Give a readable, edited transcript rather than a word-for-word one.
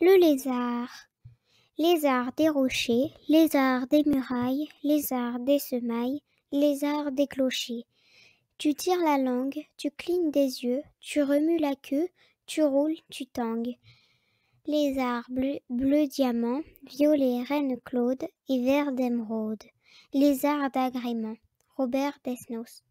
le lézard. Lézard des rochers, lézard des murailles, lézard des semailles, lézard des clochers. Tu tires la langue, tu clignes des yeux, tu remues la queue, tu roules, tu tangues. Lézard bleu diamant, violet reine Claude et vert d'émeraude. Lézard d'agrément. Robert Desnos.